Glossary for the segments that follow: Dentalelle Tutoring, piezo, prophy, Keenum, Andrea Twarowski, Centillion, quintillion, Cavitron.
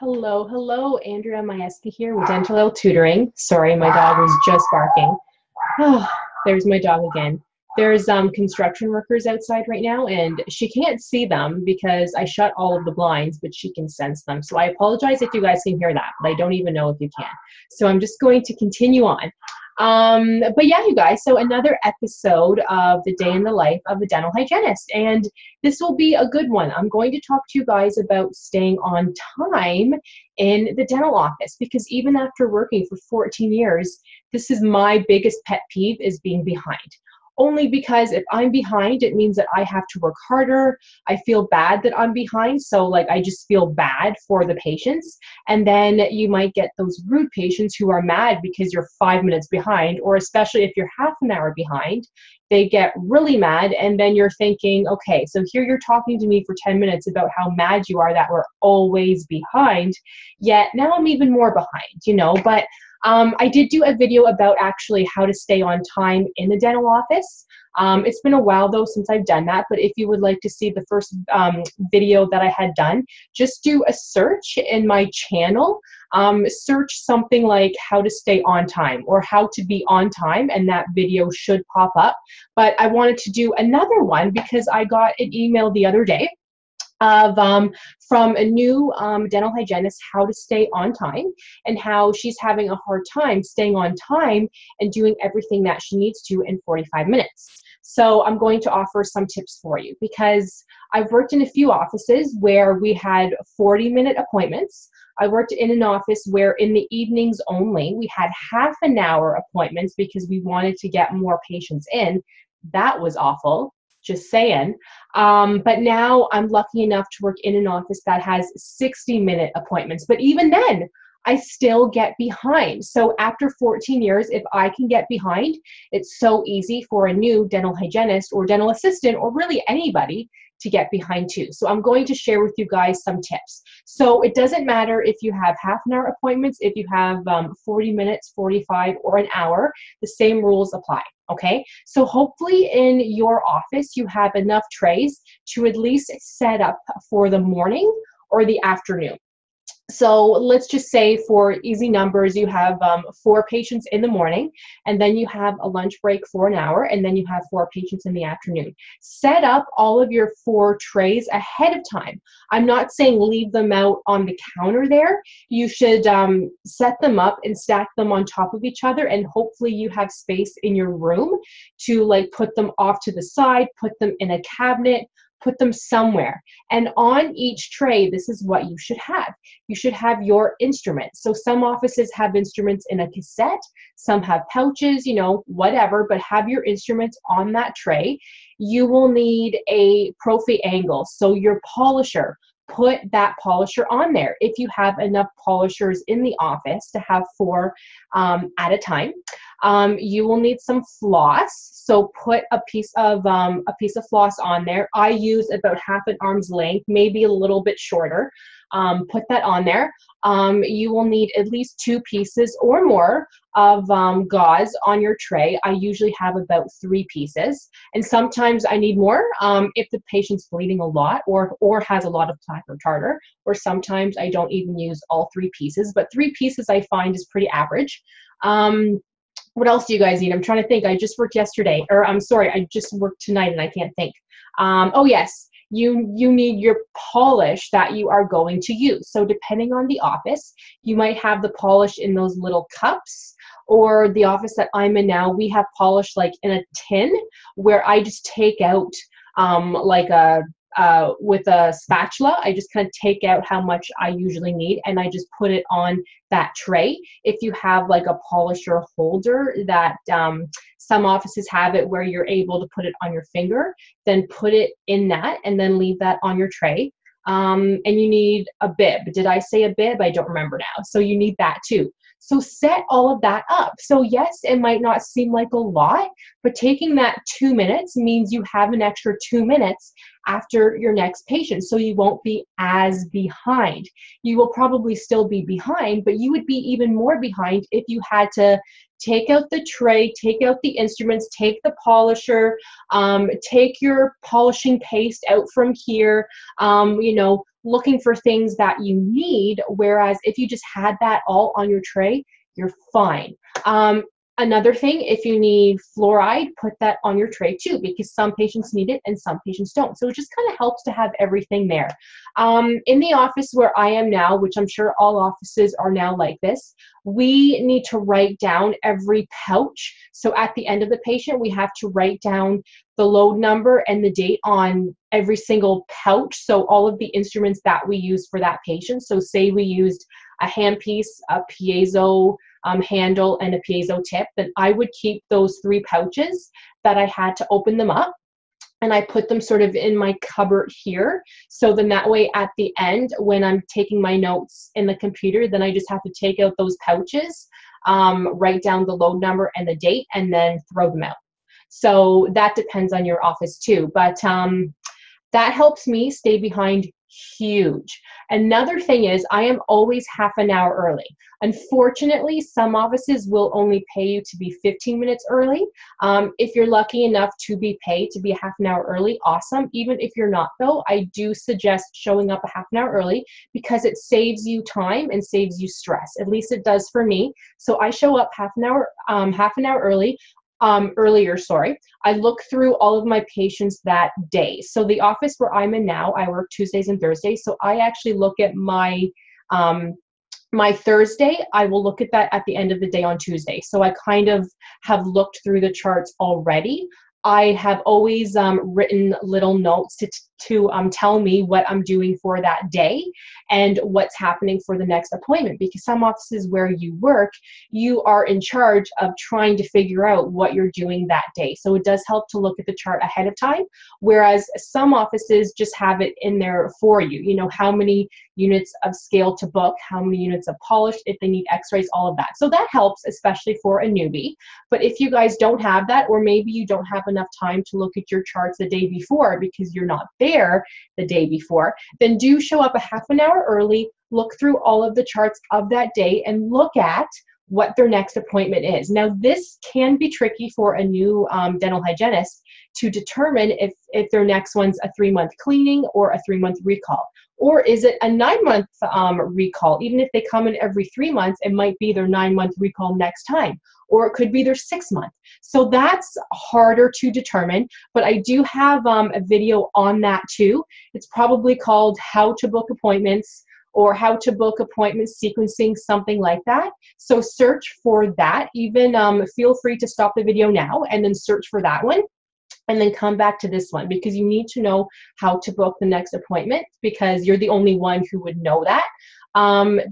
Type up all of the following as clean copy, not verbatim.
Hello, hello, Andrea Twarowski here with Dentalelle Tutoring. Sorry, my dog was just barking. Oh, there's my dog again. There's construction workers outside right now, and she can't see them because I shut all of the blinds, but she can sense them. So I apologize if you guys can hear that, but I don't even know if you can. So I'm just going to continue on. But yeah, you guys, so another episode of the day in the life of a dental hygienist, and this will be a good one. I'm going to talk to you guys about staying on time in the dental office, because even after working for 14 years, this is my biggest pet peeve, is being behind. Only because if I'm behind, it means that I have to work harder. I feel bad that I'm behind. So like, I just feel bad for the patients. And then you might get those rude patients who are mad because you're 5 minutes behind, or especially if you're half an hour behind, they get really mad. And then you're thinking, okay, so here you're talking to me for 10 minutes about how mad you are that we're always behind, yet now I'm even more behind, you know, but I did do a video about actually how to stay on time in the dental office. It's been a while though since I've done that, but if you would like to see the first video that I had done, just do a search in my channel. Search something like how to stay on time or how to be on time, and that video should pop up. But I wanted to do another one because I got an email the other day from a new dental hygienist, how to stay on time and how she's having a hard time staying on time and doing everything that she needs to in 45 minutes. So I'm going to offer some tips for you, because I've worked in a few offices where we had 40-minute appointments. I worked in an office where in the evenings only, we had half-an-hour appointments because we wanted to get more patients in. That was awful. Just saying. But now I'm lucky enough to work in an office that has 60-minute appointments. But even then, I still get behind. So after 14 years, if I can get behind, it's so easy for a new dental hygienist or dental assistant or really anybody to get behind too. So I'm going to share with you guys some tips. So it doesn't matter if you have half-an-hour appointments, if you have 40 minutes, 45, or an hour, the same rules apply. Okay, so hopefully in your office you have enough trays to at least set up for the morning or the afternoon. So let's just say, for easy numbers, you have 4 patients in the morning, and then you have a lunch break for an hour, and then you have 4 patients in the afternoon. Set up all of your 4 trays ahead of time. I'm not saying leave them out on the counter there. You should set them up and stack them on top of each other, and hopefully you have space in your room to like put them off to the side, put them in a cabinet, put them somewhere. And on each tray, this is what you should have. You should have your instruments. So some offices have instruments in a cassette, some have pouches, you know, whatever, but have your instruments on that tray. You will need a prophy angle, so your polisher. Put that polisher on there. If you have enough polishers in the office to have 4 at a time, you will need some floss. So put a piece of floss on there. I use about half an arm's length, maybe a little bit shorter. Put that on there. You will need at least 2 pieces or more of gauze on your tray. I usually have about 3 pieces, and sometimes I need more if the patient's bleeding a lot or has a lot of plaque or tartar, or sometimes I don't even use all 3 pieces, but 3 pieces I find is pretty average. What else do you guys need? I'm trying to think. I just worked yesterday, or I'm sorry, I just worked tonight and I can't think. Oh yes. You need your polish that you are going to use. So depending on the office, you might have the polish in those little cups, or the office that I'm in now, we have polish like in a tin where I just take out like a, with a spatula, I just kind of take out how much I usually need and I just put it on that tray. If you have like a polisher holder that some offices have it where you're able to put it on your finger, then put it in that and then leave that on your tray. And you need a bib. Did I say a bib? I don't remember now. So you need that too. So set all of that up. So yes, it might not seem like a lot, but taking that 2 minutes means you have an extra 2 minutes after your next patient. So you won't be as behind. You will probably still be behind, but you would be even more behind if you had to take out the tray, take out the instruments, take the polisher, take your polishing paste out from here, you know, looking for things that you need, whereas if you just had that all on your tray, you're fine. Another thing, if you need fluoride, put that on your tray too, because some patients need it and some patients don't. So it just kind of helps to have everything there. In the office where I am now, which I'm sure all offices are now like this, we need to write down every pouch. So at the end of the patient, we have to write down the load number and the date on every single pouch. So all of the instruments that we use for that patient. So say we used a handpiece, a piezo handle, and a piezo tip, then I would keep those three pouches that I had to open them up, and I put them sort of in my cupboard here. So then that way at the end, when I'm taking my notes in the computer, then I just have to take out those pouches, write down the load number and the date, and then throw them out. So that depends on your office too, but that helps me stay behind huge. Another thing is I am always half an hour early. Unfortunately, some offices will only pay you to be 15 minutes early. If you're lucky enough to be paid to be half an hour early, awesome. Even if you're not though, I do suggest showing up a half an hour early because it saves you time and saves you stress. At least it does for me. So I show up half an hour early. I look through all of my patients that day. So the office where I'm in now, I work Tuesdays and Thursdays. So I actually look at my, my Thursday, I will look at that at the end of the day on Tuesday. So I kind of have looked through the charts already. I have always written little notes to tell me what I'm doing for that day and what's happening for the next appointment, because some offices where you work, you are in charge of trying to figure out what you're doing that day. So it does help to look at the chart ahead of time, whereas some offices just have it in there for you. You know, how many units of scale to book, how many units of polish, if they need x-rays, all of that. So that helps, especially for a newbie. But if you guys don't have that, or maybe you don't have enough time to look at your charts the day before because you're not there the day before, then do show up a half an hour early, look through all of the charts of that day, and look at what their next appointment is. Now, this can be tricky for a new dental hygienist to determine if their next one's a 3-month cleaning or a 3-month recall, or is it a 9-month recall. Even if they come in every 3 months, it might be their 9-month recall next time, or it could be their 6-month. So that's harder to determine, but I do have a video on that too. It's probably called How to Book Appointments, or How to Book Appointment Sequencing, something like that. So search for that. Even feel free to stop the video now and then search for that one, and then come back to this one, because you need to know how to book the next appointment, because you're the only one who would know that.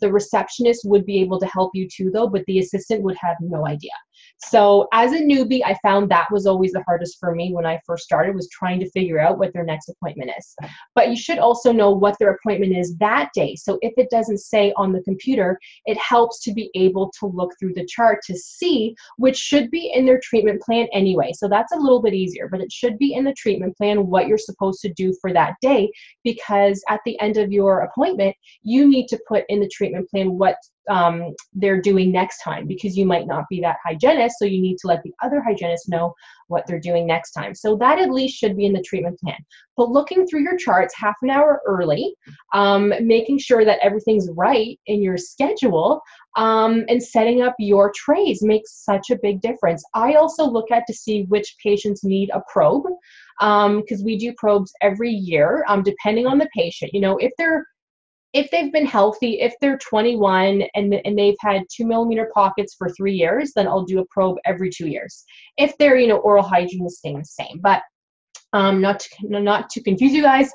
The receptionist would be able to help you too though, but the assistant would have no idea. So as a newbie, I found that was always the hardest for me when I first started, was trying to figure out what their next appointment is. But you should also know what their appointment is that day. So if it doesn't say on the computer, it helps to be able to look through the chart to see, which should be in their treatment plan anyway. So that's a little bit easier, but it should be in the treatment plan what you're supposed to do for that day, because at the end of your appointment, you need to put in the treatment plan what they're doing next time, because you might not be that hygienist, so you need to let the other hygienist know what they're doing next time. So that at least should be in the treatment plan. But looking through your charts half an hour early, making sure that everything's right in your schedule, and setting up your trays makes such a big difference. I also look at to see which patients need a probe, because we do probes every year, depending on the patient. You know, if they've been healthy, if they're 21 and they've had 2mm pockets for 3 years, then I'll do a probe every 2 years. If they're, you know, oral hygiene is staying the same. But not to confuse you guys,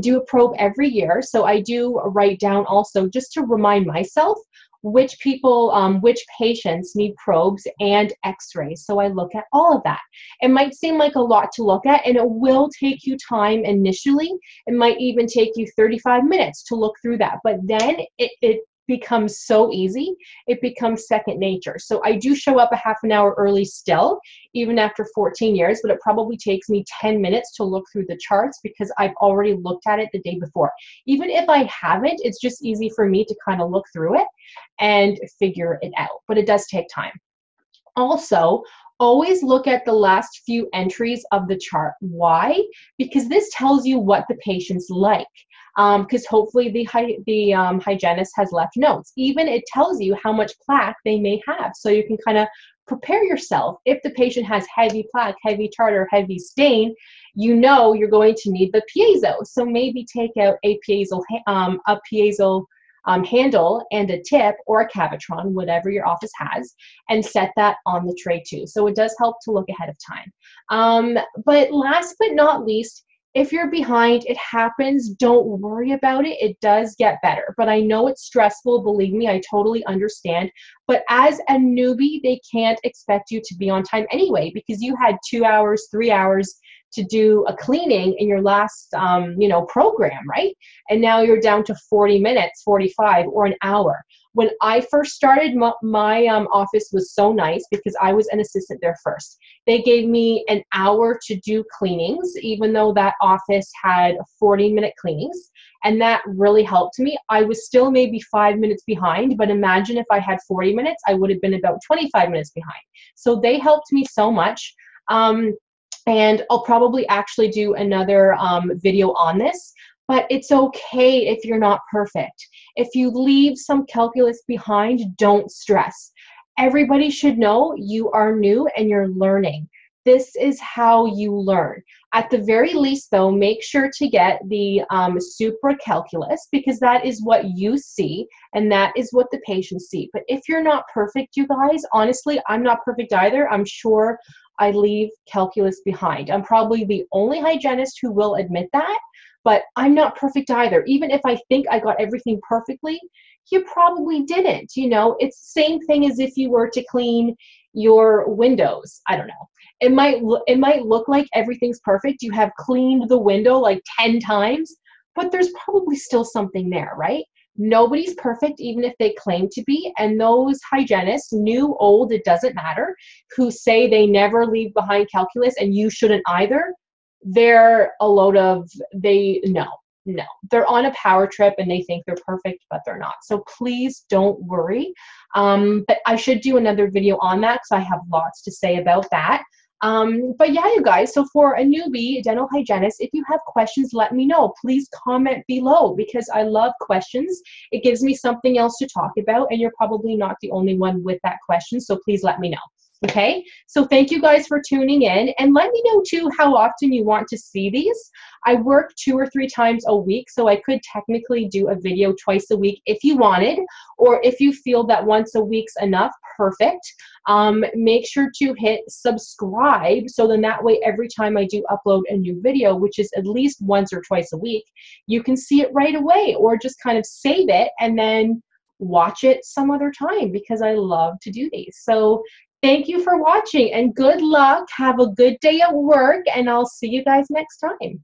do a probe every year. So I do write down also, just to remind myself, which people, which patients need probes and x-rays. So I look at all of that. It might seem like a lot to look at, and it will take you time initially. It might even take you 35 minutes to look through that, but then it becomes so easy. It becomes second nature. So I do show up a half an hour early still, even after 14 years, but it probably takes me 10 minutes to look through the charts because I've already looked at it the day before. Even if I haven't, it's just easy for me to kind of look through it and figure it out, but it does take time. Also, always look at the last few entries of the chart. Why? Because this tells you what the patient's like. because hopefully the hygienist has left notes. Even it tells you how much plaque they may have, so you can kind of prepare yourself. If the patient has heavy plaque, heavy tartar, heavy stain, you know you're going to need the piezo. So maybe take out a piezo handle and a tip, or a Cavitron, whatever your office has, and set that on the tray too. So it does help to look ahead of time. But last but not least, if you're behind, it happens. Don't worry about it. It does get better. But I know it's stressful. Believe me, I totally understand. But as a newbie, they can't expect you to be on time anyway, because you had 2 hours, 3 hours to do a cleaning in your last, program, right? And now you're down to 40 minutes, 45, or an hour. When I first started, my office was so nice because I was an assistant there first. They gave me an hour to do cleanings, even though that office had 40-minute cleanings, and that really helped me. I was still maybe 5 minutes behind, but imagine if I had 40 minutes, I would have been about 25 minutes behind. So they helped me so much. And I'll probably actually do another video on this, but it's okay if you're not perfect. If you leave some calculus behind, don't stress. Everybody should know you are new and you're learning. This is how you learn. At the very least, though, make sure to get the supracalculus, because that is what you see and that is what the patients see. But if you're not perfect, you guys, honestly, I'm not perfect either. I'm sure I leave calculus behind. I'm probably the only hygienist who will admit that, but I'm not perfect either. Even if I think I got everything perfectly, you probably didn't. You know, it's the same thing as if you were to clean your windows. I don't know. It might look like everything's perfect. You have cleaned the window like 10 times, but there's probably still something there, right? Nobody's perfect, even if they claim to be. And those hygienists, new, old, it doesn't matter, who say they never leave behind calculus, and you shouldn't either, they're a load of, no. They're on a power trip and they think they're perfect, but they're not. So please don't worry. But I should do another video on that because I have lots to say about that. But yeah, you guys, so for a newbie dental hygienist, if you have questions, let me know. Please comment below because I love questions. It gives me something else to talk about, and you're probably not the only one with that question, so please let me know. Okay, so thank you guys for tuning in, and let me know too how often you want to see these. I work 2 or 3 times a week, so I could technically do a video twice a week if you wanted, or if you feel that once a week's enough, perfect. Make sure to hit subscribe, so then that way every time I do upload a new video, which is at least once or twice a week, you can see it right away, or just kind of save it and then watch it some other time, because I love to do these. So thank you for watching, and good luck. Have a good day at work, and I'll see you guys next time.